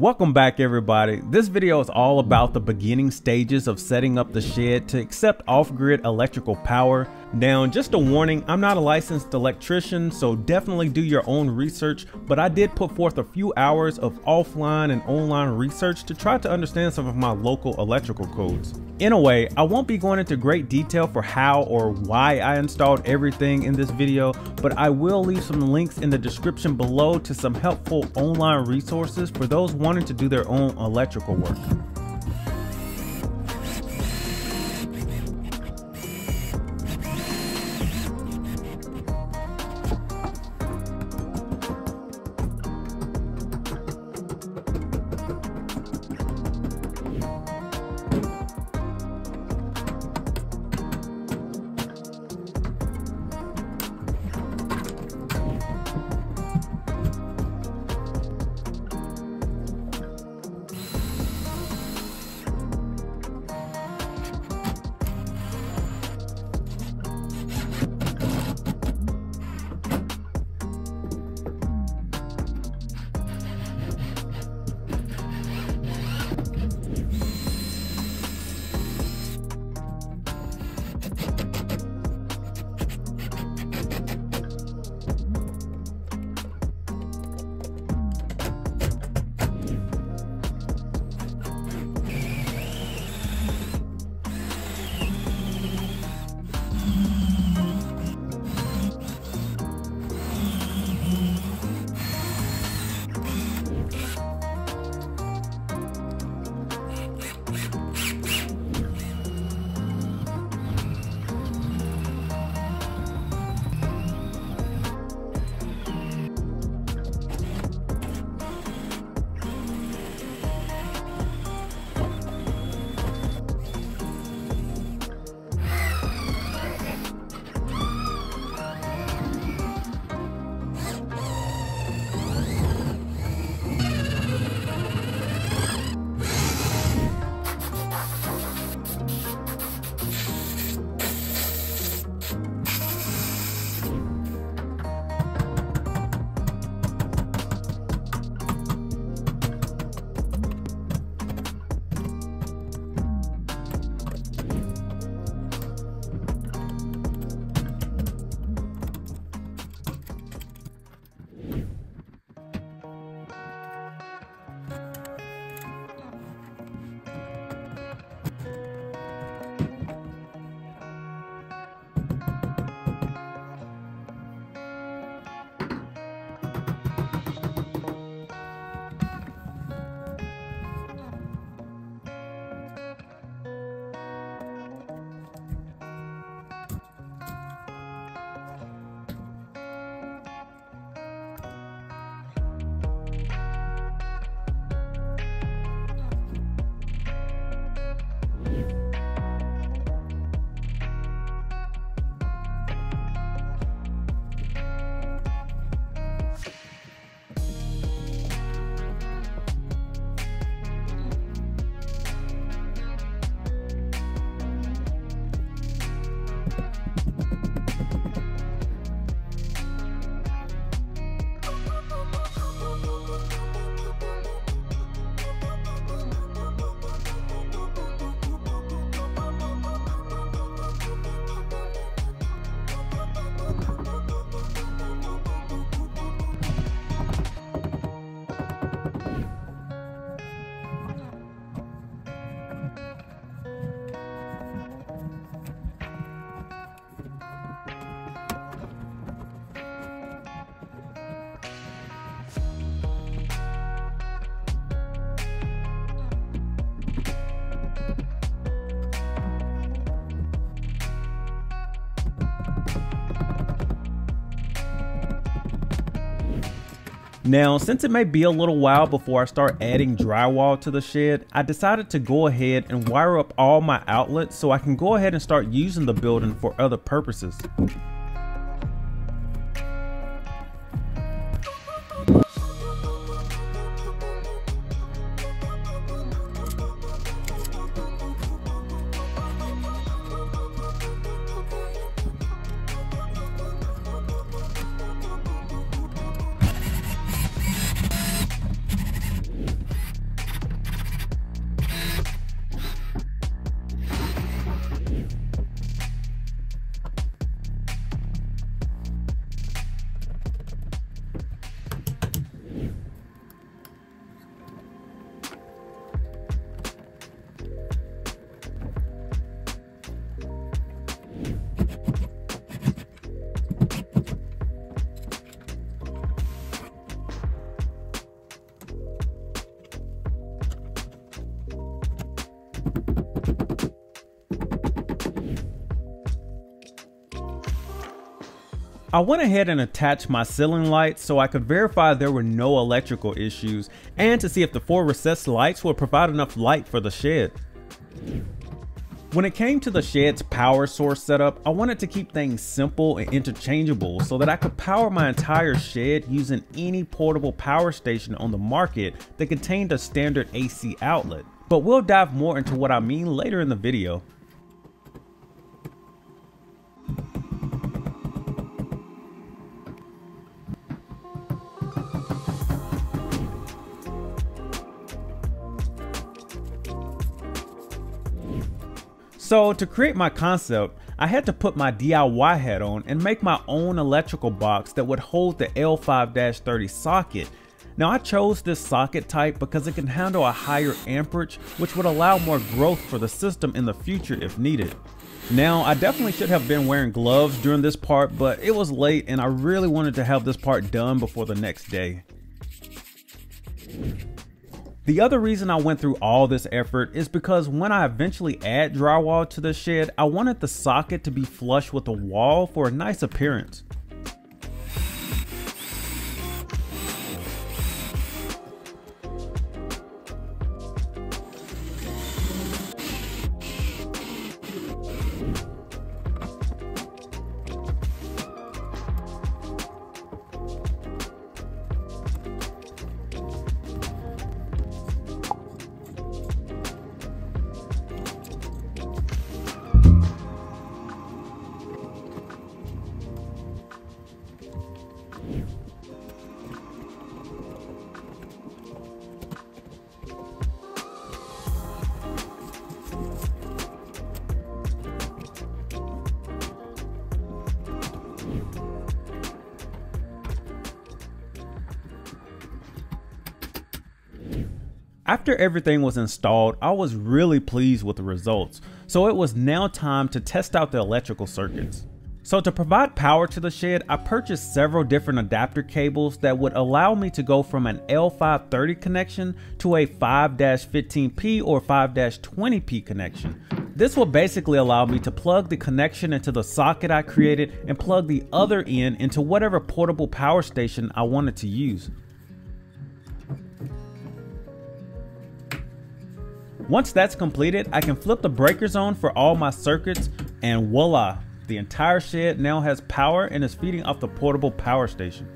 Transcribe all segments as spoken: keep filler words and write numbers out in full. Welcome back, everybody. This video is all about the beginning stages of setting up the shed to accept off-grid electrical power. Now, just a warning, I'm not a licensed electrician, so definitely do your own research, but I did put forth a few hours of offline and online research to try to understand some of my local electrical codes. In a way, I won't be going into great detail for how or why I installed everything in this video, but I will leave some links in the description below to some helpful online resources for those wanting wanting to do their own electrical work. Now, since it may be a little while before I start adding drywall to the shed, I decided to go ahead and wire up all my outlets so I can go ahead and start using the building for other purposes. I went ahead and attached my ceiling lights so I could verify there were no electrical issues and to see if the four recessed lights would provide enough light for the shed. When it came to the shed's power source setup, I wanted to keep things simple and interchangeable so that I could power my entire shed using any portable power station on the market that contained a standard A C outlet. But we'll dive more into what I mean later in the video. So to create my concept, I had to put my D I Y hat on and make my own electrical box that would hold the L five thirty socket. Now I chose this socket type because it can handle a higher amperage, which would allow more growth for the system in the future if needed. Now I definitely should have been wearing gloves during this part, but it was late and I really wanted to have this part done before the next day. The other reason I went through all this effort is because when I eventually add drywall to the shed, I wanted the socket to be flush with the wall for a nice appearance. After everything was installed, I was really pleased with the results, so it was now time to test out the electrical circuits. So to provide power to the shed, I purchased several different adapter cables that would allow me to go from an L five thirty connection to a five fifteen P or five twenty P connection. This will basically allow me to plug the connection into the socket I created and plug the other end into whatever portable power station I wanted to use. Once that's completed, I can flip the breakers on for all my circuits and voila, the entire shed now has power and is feeding off the portable power station.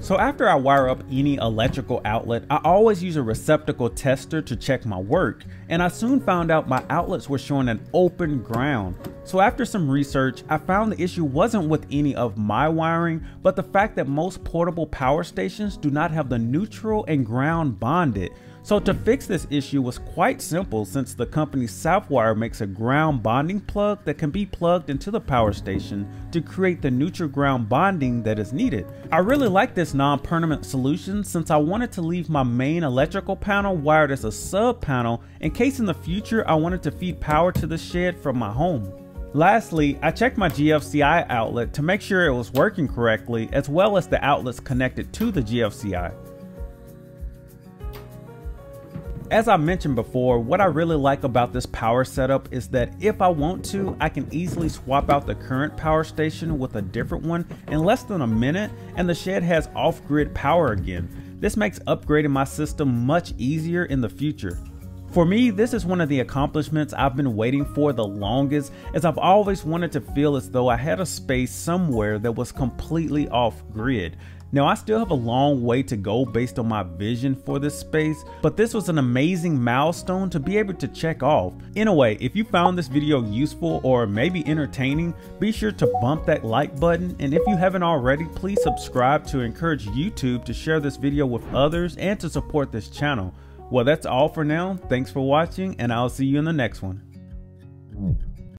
So after I wire up any electrical outlet, I always use a receptacle tester to check my work, and I soon found out my outlets were showing an open ground. So after some research, I found the issue wasn't with any of my wiring, but the fact that most portable power stations do not have the neutral and ground bonded. So to fix this issue was quite simple, since the company Southwire makes a ground bonding plug that can be plugged into the power station to create the neutral ground bonding that is needed. I really like this non-permanent solution since I wanted to leave my main electrical panel wired as a sub panel in case in the future I wanted to feed power to the shed from my home. Lastly, I checked my G F C I outlet to make sure it was working correctly, as well as the outlets connected to the G F C I. As I mentioned before, what I really like about this power setup is that if I want to, I can easily swap out the current power station with a different one in less than a minute, and the shed has off-grid power again. This makes upgrading my system much easier in the future. For me, this is one of the accomplishments I've been waiting for the longest, as I've always wanted to feel as though I had a space somewhere that was completely off-grid. Now I still have a long way to go based on my vision for this space, but this was an amazing milestone to be able to check off. Anyway, if you found this video useful or maybe entertaining, be sure to bump that like button, and if you haven't already, please subscribe to encourage YouTube to share this video with others and to support this channel. Well, that's all for now. Thanks for watching, and I'll see you in the next one.